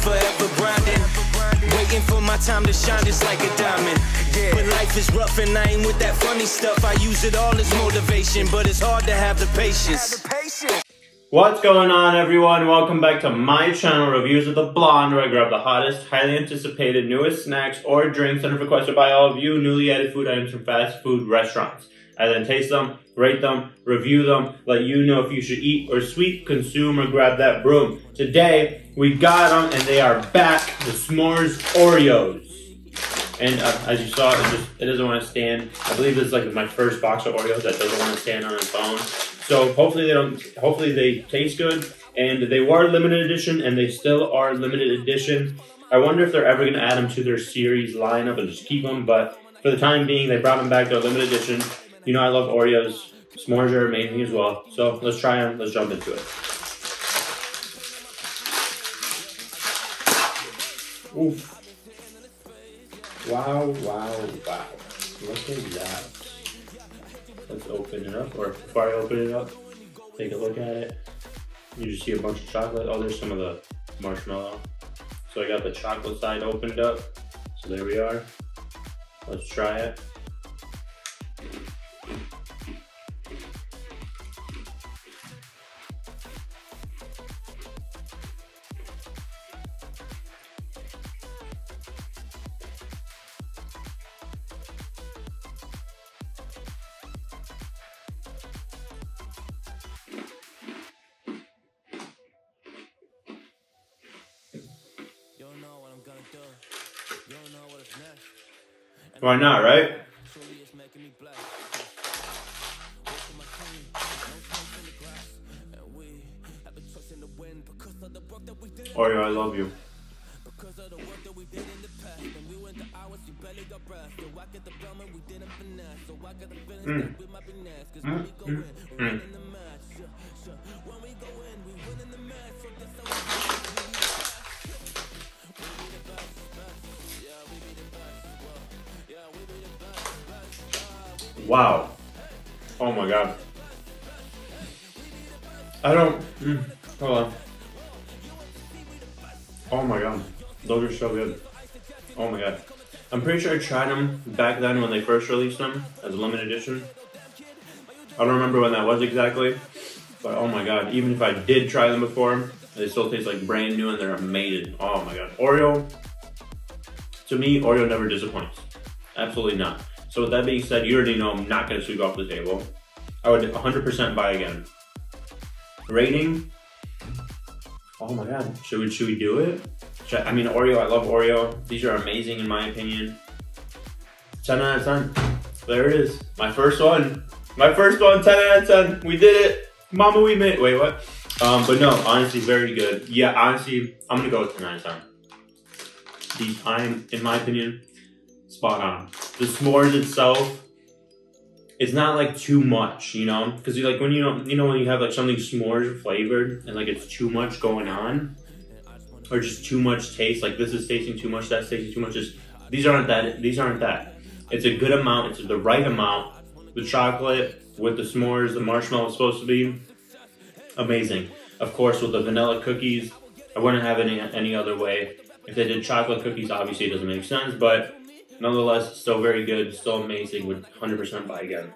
I'm forever grinding, waiting for my time to shine just like a diamond. But life is rough and I ain't with that funny stuff. I use it all as motivation, but it's hard to have the patience. What's going on, everyone? Welcome back to my channel, Reviews of the Blonde, where I grab the hottest, highly anticipated, newest snacks or drinks that are requested by all of you, newly added food items from fast food restaurants. I then taste them, rate them, review them, let you know if you should eat or sweep, consume, or grab that broom. Today, we got them, and they are back, the S'mores Oreos. And as you saw, it doesn't want to stand. I believe this is like my first box of Oreos that doesn't want to stand on its own. So hopefully they taste good. And they were limited edition, and they still are limited edition. I wonder if they're ever going to add them to their series lineup and just keep them. But for the time being, they brought them back. They're limited edition. You know I love Oreos. S'mores are amazing as well. So let's try them. Let's jump into it. Oof. Wow, wow, wow. Look at that. Let's open it up. Or before I open it up, take a look at it. You just see a bunch of chocolate. Oh, there's some of the marshmallow. So I got the chocolate side opened up. So there we are. Let's try it. Why not, right? Oreo, I love you. Wow. Oh my god. I don't... hold on. Oh my god. Those are so good. Oh my god. I'm pretty sure I tried them back then when they first released them as a limited edition. I don't remember when that was exactly. But oh my god. Even if I did try them before, they still taste like brand new and they're amazing. Oh my god. Oreo. To me, Oreo never disappoints. Absolutely not. So with that being said, you already know I'm not going to sweep off the table. I would 100% buy again. Rating? Oh my god. Should we do it? I mean, Oreo, I love Oreo. These are amazing in my opinion. 10 out of 10. There it is. My first one. My first one, 10 out of 10. We did it. Mama, we made it. Wait, what? But no, honestly, very good. Yeah, honestly, I'm going to go with 10 out of 10. These, in my opinion, spot on. The s'mores itself, it's not like too much, you know, because like when you know when you have like something s'mores flavored and like it's too much going on, or just too much taste. Like this is tasting too much, that's tasting too much. Just these aren't that. These aren't that. It's a good amount. It's the right amount. The chocolate with the s'mores, the marshmallow is supposed to be amazing. Of course, with the vanilla cookies, I wouldn't have any other way. If they did chocolate cookies, obviously it doesn't make sense, but. Nonetheless, still very good, still amazing. Would 100% buy again.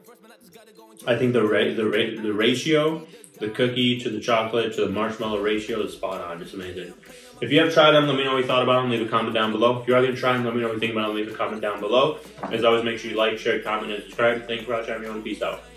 I think the ratio, the cookie to the chocolate to the marshmallow ratio is spot on. It's amazing. If you have tried them, let me know what you thought about them. Leave a comment down below. If you are gonna try them, let me know what you think about them. Leave a comment down below. As always, make sure you like, share, comment, and subscribe. Thank you for watching, everyone. Peace out.